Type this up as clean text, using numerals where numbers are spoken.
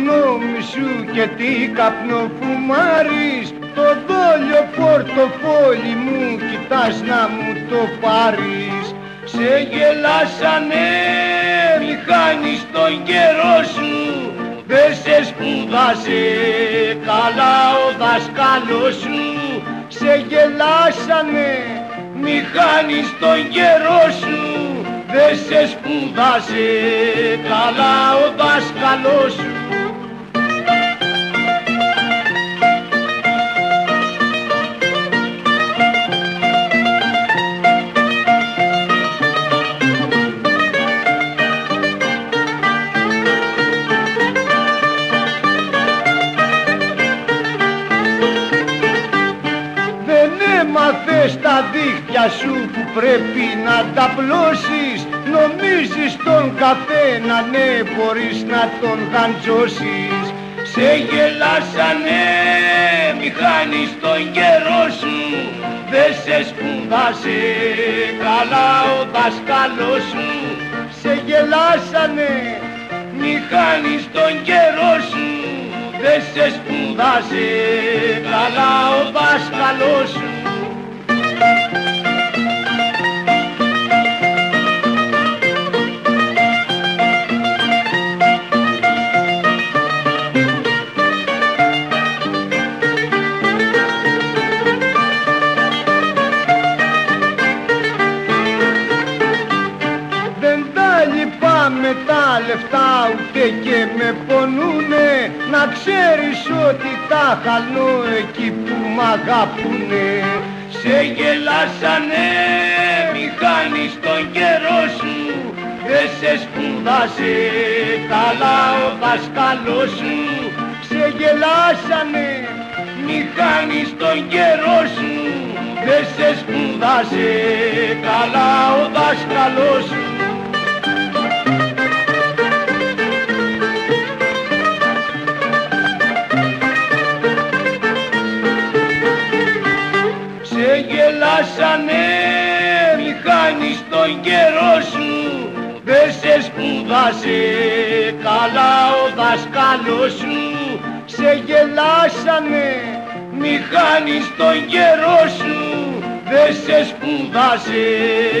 γνώμη σου και τι καπνοφουμάρεις, το δόλιο πορτοφόλι μου κοιτάς να μου το πάρεις. Σε γελάσανε, μη χάνεις τον καιρό σου, δεν σε σπούδασε καλά ο δάσκαλος σου. Σε γελάσανε, μη χάνεις τον καιρό σου, δεν σε σπούδασε καλά ο δάσκαλός σου. Δεν έμαθες τα δίχτυα σου που πρέπει να τα πλώσεις. Νομίζεις τον καθένα, ναι, μπορείς να τον χαντζώσεις. Σε γελάσανε, μη χάνεις τον καιρό σου, δεν σε σπούδασε καλά ο δάσκαλός σου. Σε γελάσανε, μη χάνεις τον καιρό σου, δεν σε σπούδασε καλά ο δάσκαλός σου. Με τα λεφτά ούτε και με πονούνε, να ξέρεις ότι τα χαλώ εκεί που μ' αγαπούνε. Σε γελάσανε, μη χάνεις τον καιρό σου, δεν σε σπούδασε καλά ο δάσκαλός σου. Σε γελάσανε, μη χάνεις τον καιρό σου, δεν σε σπούδασε καλά ο δάσκαλός σου. Σε γελάσανε, μη χάνεις τον καιρό σου, δεν σε σπούδασε καλά ο δάσκαλός σου. Σε γελάσανε, μη χάνεις τον καιρό σου, δεν σε σπούδασε